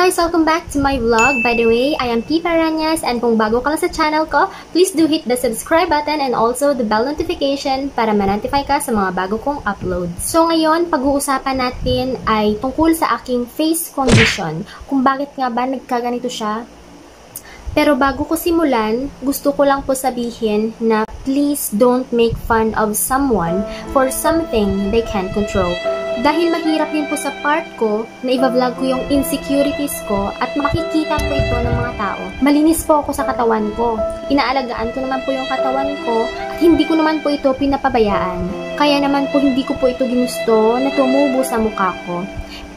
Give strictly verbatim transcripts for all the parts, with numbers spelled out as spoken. guys, welcome back to my vlog. By the way, I am Pii Parrenas, and kung bago ka lang sa channel ko, please do hit the subscribe button and also the bell notification para ma-notify ka sa mga bago kong upload. So ngayon, pag-uusapan natin ay tungkol sa aking face condition. Kung bakit nga ba nagkaganito siya. Pero bago ko simulan, gusto ko lang po sabihin na please don't make fun of someone for something they can't control. Dahil mahirap din po sa part ko na iba-vlog ko yung insecurities ko at makikita ko ito ng mga tao. Malinis po ako sa katawan ko. Inaalagaan ko naman po yung katawan ko at hindi ko naman po ito pinapabayaan. Kaya naman po hindi ko po ito ginusto na tumubo sa mukha ko.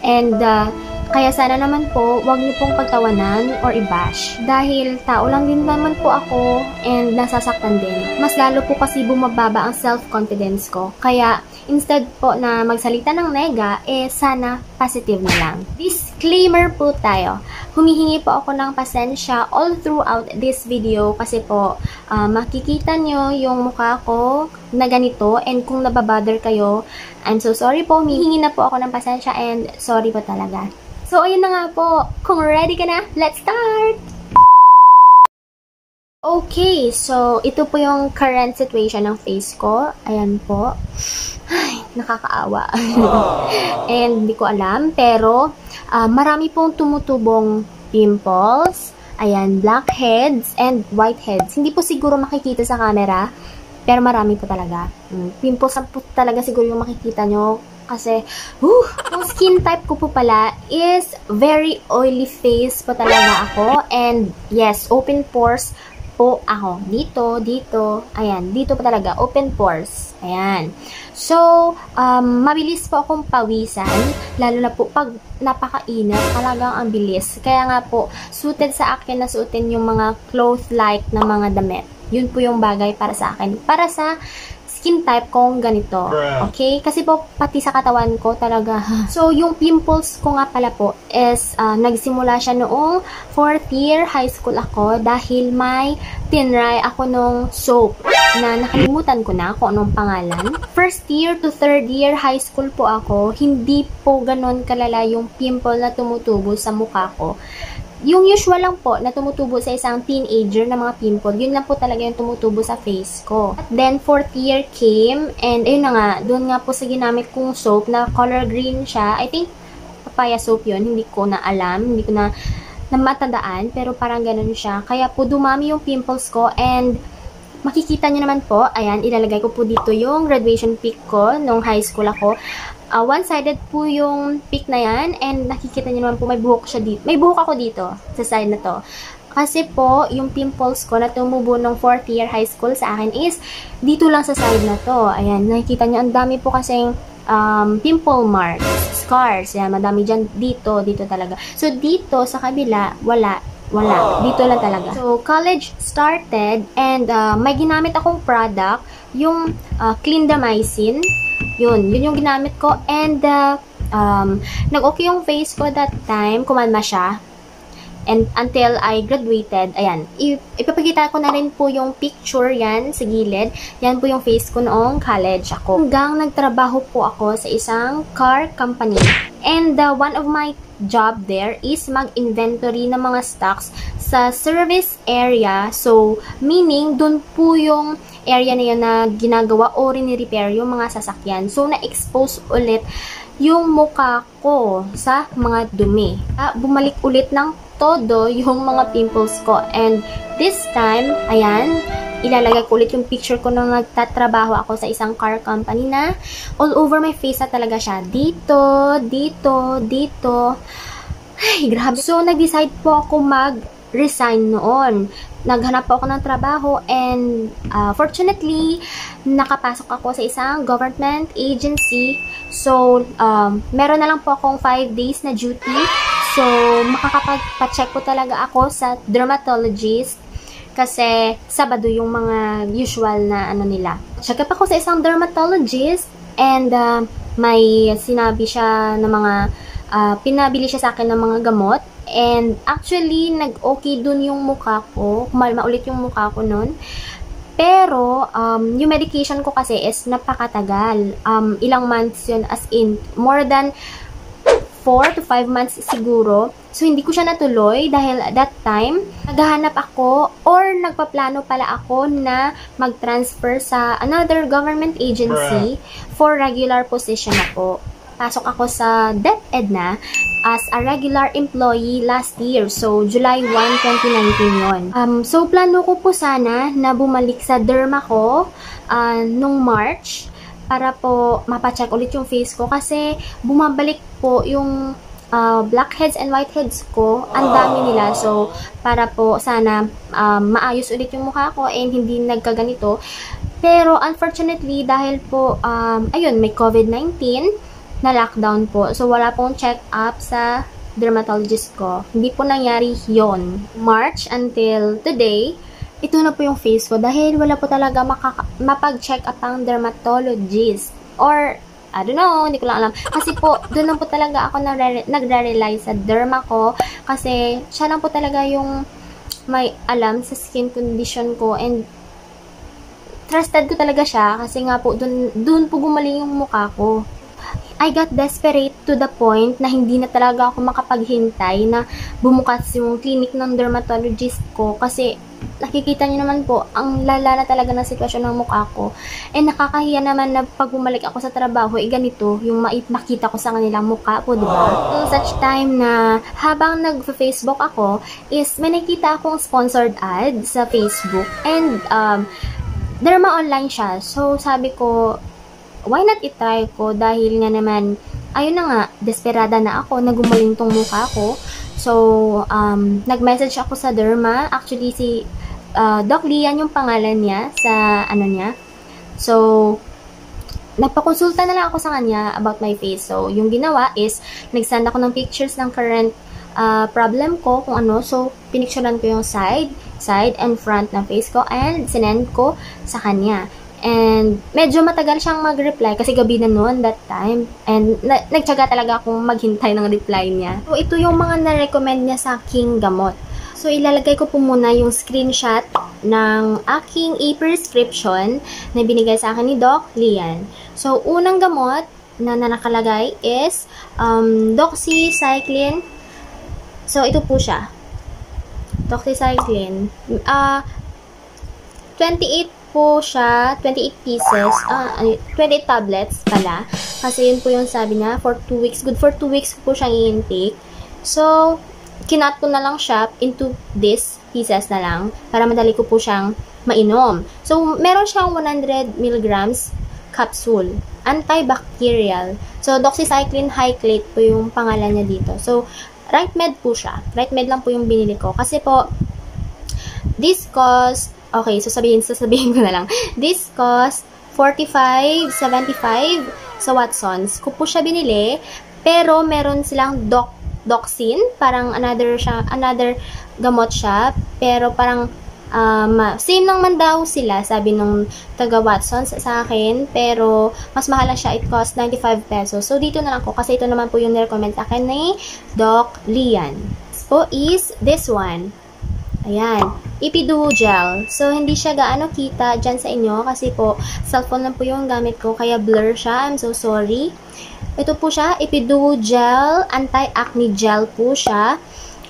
And uh, kaya sana naman po wag niyo pong pagtawanan or i-bash. Dahil tao lang din naman po ako and nasasaktan din. Mas lalo po kasi bumababa ang self-confidence ko. Kaya instead po na magsalita ng nega, eh sana positive na lang. Disclaimer po tayo. Humihingi po ako ng pasensya all throughout this video kasi po uh, makikita nyo yung mukha ko na ganito, and kung nababother kayo, I'm so sorry po. Humihingi na po ako ng pasensya and sorry po talaga. So ayun na nga po. Kung ready ka na, let's start! Okay, so ito po yung current situation ng face ko. Ayan po. Ay, nakakaawa. And hindi ko alam, pero uh, marami pong tumutubong pimples, ayan, blackheads, and whiteheads. Hindi po siguro makikita sa camera, pero marami po talaga. Mm, pimples po talaga siguro yung makikita nyo. Kasi, whew, yung skin type ko po pala is very oily face po talaga ako. And yes, open pores po ako. Dito, dito, ayan, dito pa talaga, open pores. Ayan. So, um, mabilis po akong pawisan, lalo na po pag napakainit, talagang ang bilis. Kaya nga po, suited sa akin na suotin yung mga cloth-like na mga damit. Yun po yung bagay para sa akin. Para sa skin type kong ganito. Okay? Kasi po, pati sa katawan ko talaga. So, yung pimples ko nga pala po is, uh, nagsimula siya noong fourth year high school ako dahil may tinry ako nung soap na nakalimutan ko na kung anong pangalan. First year to third year high school po ako, hindi po ganon kalala yung pimple na tumutubo sa mukha ko. Yung usual lang po na tumutubo sa isang teenager na mga pimple, yun lang po talaga yung tumutubo sa face ko. At then, fourth year came, and ayun na nga, doon nga po sa ginamit kong soap na color green siya. I think, papaya soap yun, hindi ko na alam, hindi ko na namatandaan, pero parang ganun siya. Kaya po, dumami yung pimples ko, and makikita nyo naman po, ayan, ilalagay ko po dito yung graduation pic ko nung high school ako. Uh, one-sided po yung pic na yan, and nakikita niyo naman po may buhok siya dito. May buhok ako dito sa side na to. Kasi po, yung pimples ko na tumubo nung fourth year high school sa akin is dito lang sa side na to. Ayan, nakikita niyo ang dami po kasing um, pimple marks, scars. Ayan, madami dyan dito, dito talaga. So dito sa kabila, wala. Wala. Dito lang talaga. So, college started, and uh, may ginamit akong product, yung uh, Clindamycin. Yun, yun yung ginamit ko, and uh, um, nag-okay yung face ko that time, kumalma siya, and until I graduated. Ayan, ipapakita ko na rin po yung picture yan sa gilid. Yan po yung face ko noong college ako, hanggang nagtrabaho po ako sa isang car company, and uh, one of my job there is mag-inventory ng mga stocks sa service area. So, meaning, dun po yung area na yun na ginagawa o rinirepair yung mga sasakyan. So, na-expose ulit yung mukha ko sa mga dumi. Ah, bumalik ulit ng todo yung mga pimples ko. And this time, ayan, ilalagay ko ulit yung picture ko nung nagtatrabaho ako sa isang car company na all over my face na talaga siya. Dito, dito, dito. Ay, grabe. So, nag-decide po ako mag-resign noon. Naghanap po ako ng trabaho, and uh, fortunately, nakapasok ako sa isang government agency. So, um, meron na lang po akong five days na duty. So, makakapag-check po talaga ako sa dermatologist. Kasi, Sabado yung mga usual na ano nila. Check up ako sa isang dermatologist, and uh, may sinabi siya ng mga, uh, pinabili siya sa akin ng mga gamot. And actually, nag-okay dun yung mukha ko. Kumalma ulit yung mukha ko nun. Pero, um, yung medication ko kasi is napakatagal. Um, ilang months yun, as in, more than four to five months siguro. So, hindi ko siya natuloy dahil at that time, naghahanap ako or nagpaplano pala ako na mag-transfer sa another government agency for regular position ako. Pasok ako sa DeptEd na as a regular employee last year. So, July one, twenty nineteen yun. Um, so, plano ko po sana na bumalik sa derma ko uh, nung March. Para po mapacheck ulit yung face ko kasi bumabalik po yung uh, blackheads and whiteheads ko. Ang dami nila. So, para po sana um, maayos ulit yung mukha ko and hindi nagkaganito. Pero, unfortunately, dahil po, um, ayun, may COVID nineteen na lockdown po. So, wala pong check-up sa dermatologist ko. Hindi po nangyari yon. March until today, ito na po yung face ko dahil wala po talaga mapag-check up ang dermatologist. Or, I don't know, hindi ko lang alam. Kasi po, doon lang po talaga ako nagre-realize sa derma ko. Kasi, siya lang po talaga yung may alam sa skin condition ko. And, trusted ko talaga siya. Kasi nga po, doon, doon po gumaling yung mukha ko. I got desperate to the point na hindi na talaga ako makapaghintay na bumukas yung clinic ng dermatologist ko. Kasi, nakikita niyo naman po, ang lala na talaga ng sitwasyon ng mukha ko. And nakakahiya naman na pag bumalik ako sa trabaho, eh ganito, yung makita ko sa kanilang mukha po, diba? In such time na habang nag-Facebook ako, is may nakita akong sponsored ad sa Facebook. And, um, derma online siya. So, sabi ko, why not itry ko? Dahil nga naman, ayun na nga, desperada na ako, nagumaling tong mukha ko. So, um, nag-message ako sa derma. Actually, si uh, Doc Lian yung pangalan niya sa ano niya. So, nagpakonsulta na lang ako sa kanya about my face. So, yung ginawa is, nag-send ako ng pictures ng current uh, problem ko, kung ano. So, pinicturean ko yung side, side and front ng face ko and sinend ko sa kanya. And medyo matagal siyang mag-reply kasi gabi na noon that time. And na nagtiyaga talaga akong maghintay ng reply niya. So, ito yung mga na-recommend niya sa aking gamot. So, ilalagay ko po muna yung screenshot ng aking e-prescription na binigay sa akin ni Doc Lian. So, unang gamot na nakalagay is um, Doxycycline. So, ito po siya. Doxycycline. Uh, twenty-eight po siya, twenty-eight pieces, ah, twenty-eight tablets pala. Kasi yun po yung sabi niya, for two weeks, good for two weeks po siyang i-intake. So, kinat ko na lang siya into this pieces na lang para madali ko po siyang mainom. So, meron siyang one hundred milligrams capsule. Antibacterial. So, doxycycline hyclate po yung pangalan niya dito. So, right med po siya. Right med lang po yung binili ko. Kasi po, this cost okay, so sabihin, so sabihin ko na lang. This cost forty-five seventy-five sa Watsons. Ko po siya binili, pero meron silang doc, doxin, parang another siya, another gamot siya, pero parang um, same naman daw sila, sabi nung taga Watsons sa akin, pero mas mahal siya, it cost ninety-five pesos. So dito na lang ko kasi ito naman po yung ni-recommend sa akin ni Doc Lian. So is this one. Ayan, Epiduo Gel. So, hindi siya gaano kita dyan sa inyo kasi po, cellphone lang po yung gamit ko, kaya blur siya. I'm so sorry. Ito po siya, Epiduo Gel, anti-acne gel po siya.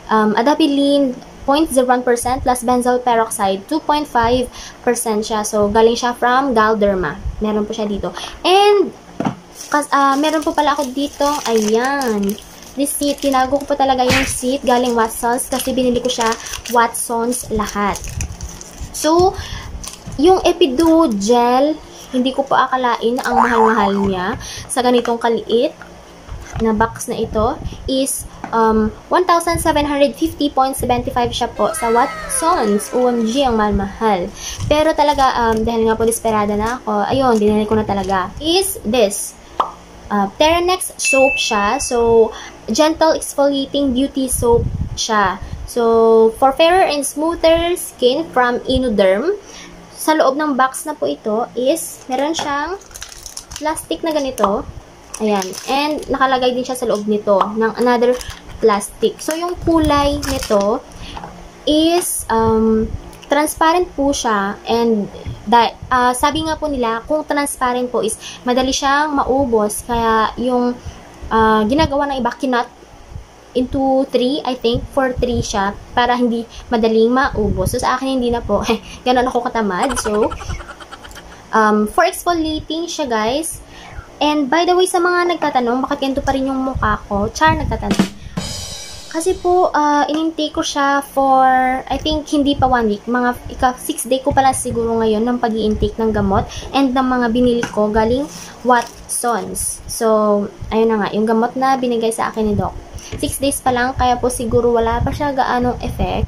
Um, Adapalene, zero point zero one percent plus benzoyl peroxide, two point five percent siya. So, galing siya from Galderma. Meron po siya dito. And, kas, uh, meron po pala ako dito, ayan. This seat, tinago ko po talaga yung seat galing Watsons kasi binili ko siya Watsons lahat. So, yung Epiduo Gel, hindi ko po akalain ang mahal-mahal niya sa ganitong kaliit na box na ito is um, one thousand seven hundred fifty point seven five siya po sa Watsons. O M G, ang mahal-mahal. Pero talaga, um, dahil nga po desperada na ako, ayun, binili ko na talaga. Is this. Uh, Teranex soap siya. So, gentle exfoliating beauty soap siya. So, for fairer and smoother skin from Inoderm. Sa loob ng box na po ito is, meron siyang plastic na ganito. Ayan. And, nakalagay din siya sa loob nito ng another plastic. So, yung kulay nito is, um, transparent po siya. And, Da, uh, sabi nga po nila, kung transparent po is madali siyang maubos, kaya yung uh, ginagawa ng iba, kinat into three, I think, for three shot, para hindi madaling maubos. So, sa akin, hindi na po. Ganun ako katamad. So, um, for exfoliating siya, guys. And, by the way, sa mga nagtatanong, bakit ganito pa rin yung mukha ko? Char, nagtatanong. Kasi po, uh, in-intake ko siya for, I think, hindi pa one week. Mga, ika, six day ko pala siguro ngayon ng pag-i-intake ng gamot and ng mga binili ko galing Watsons. So, ayun na nga, yung gamot na binigay sa akin ni Doc. Six days pa lang, kaya po siguro wala pa siya gaanong effect.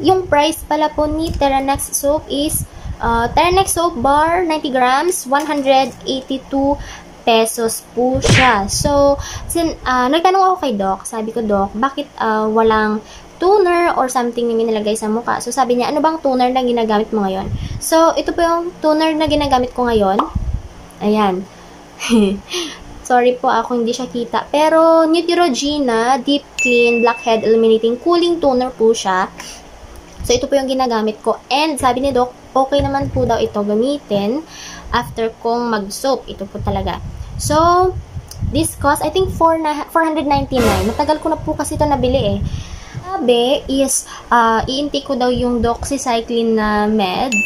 Yung price pala po ni Teranex soap is, uh, Teranex soap bar, ninety grams, one hundred eighty-two pesos po siya. So, sin, uh, nagtanong ako kay Doc. Sabi ko, Doc, bakit uh, walang toner or something na minilagay sa mukha? So, sabi niya, ano bang toner na ginagamit mo ngayon? So, ito po yung toner na ginagamit ko ngayon. Ayan. Sorry po ako, hindi siya kita. Pero, Neutrogena Deep Clean Blackhead Eliminating Cooling Toner po siya. So, ito po yung ginagamit ko. And, sabi ni Doc, okay naman po daw ito gamitin after kong mag-soap. Ito po talaga. So, this cost, I think, four ninety-nine. Matagal ko na po kasi ito nabili eh. Sabi is, uh, i-intake ko daw yung doxycycline na meds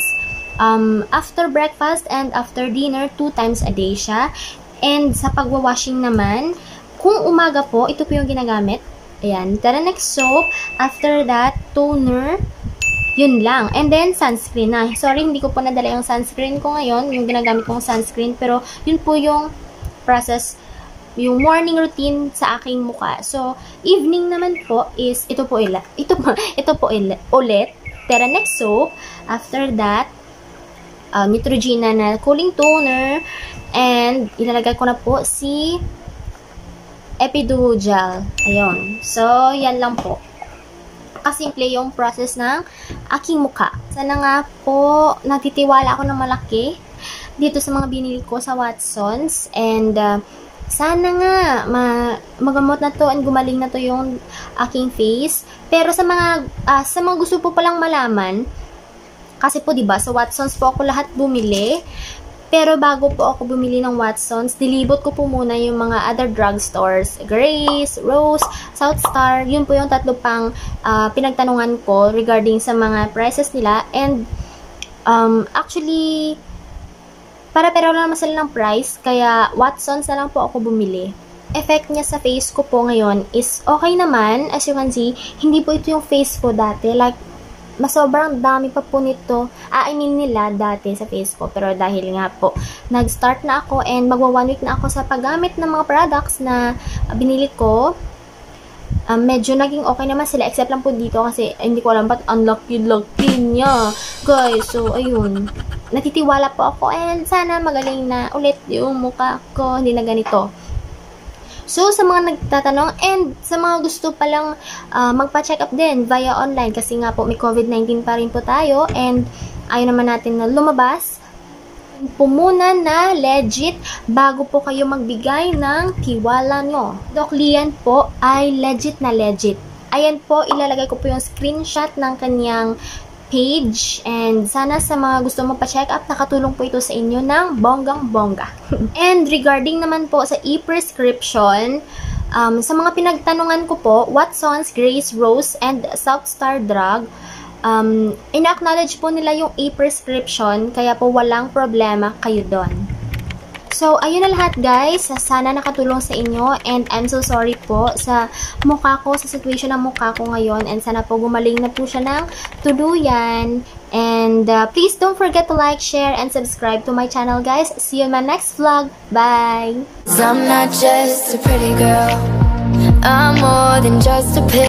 um, after breakfast and after dinner, two times a day siya. And sa pagwawashing naman, kung umaga po, ito po yung ginagamit. Ayan, Teranex soap. After that, toner. Yun lang. And then, sunscreen na. Sorry, hindi ko po nadala yung sunscreen ko ngayon, yung ginagamit kong sunscreen. Pero, yun po yung process, yung morning routine sa aking mukha. So, evening naman po is, ito po ila, ito po, ito po ila, ulit, Teranex soap. After that, uh, Neutrogena na cooling toner. And, ilalagay ko na po si Epiduo Gel. Ayun. So, yan lang po. Kasimple yung process ng aking mukha. Sana nga po natitiwala ako ng malaki dito sa mga binili ko sa Watsons, and uh, sana nga ma magamot na to and gumaling na to yung aking face. Pero sa mga uh, sa mga gusto po palang malaman, kasi po diba sa Watsons po ako lahat bumili. Pero bago po ako bumili ng Watsons, dilibot ko po muna yung mga other drugstores. Grace, Rose, Southstar. Yun po yung tatlo pang uh, pinagtanungan ko regarding sa mga prices nila. And um, actually, para pero lang naman sila ng price. Kaya Watsons na lang po ako bumili. Effect niya sa face ko po ngayon is okay naman. As you can see, hindi po ito yung face ko dati. Like, mas sobrang dami pa po nito. Ah, I mean nila dati sa face ko. Pero dahil nga po, nag-start na ako and magwa one week na ako sa paggamit ng mga products na binili ko. Um, medyo naging okay naman sila. Except lang po dito kasi eh, hindi ko alam ba't unlucky-lucky niya. Guys, so ayun. Natitiwala po ako and sana magaling na ulit yung mukha ko. Hindi na ganito. So, sa mga nagtatanong and sa mga gusto palang uh, magpa-check up din via online kasi nga po may COVID nineteen pa rin po tayo and ayaw naman natin na lumabas. Pumuna na legit bago po kayo magbigay ng tiwala nyo. Doc Lian po ay legit na legit. Ayan po, ilalagay ko po yung screenshot ng kanyang page and sana sa mga gusto magpa-check up, nakatulong po ito sa inyo ng bonggang-bongga. And regarding naman po sa e-prescription, um, sa mga pinagtanungan ko po, Watsons, Grace, Rose, and Southstar Drug, um, in-acknowledge po nila yung e-prescription, kaya po walang problema kayo doon. So, ayun na lahat guys. Sana nakatulong sa inyo and I'm so sorry po sa mukha ko, sa situation ng mukha ko ngayon and sana po gumaling na po siya ng tuluyan. And uh, please don't forget to like, share, and subscribe to my channel guys. See you in my next vlog. Bye! I'm not just a pretty girl. I'm more than just a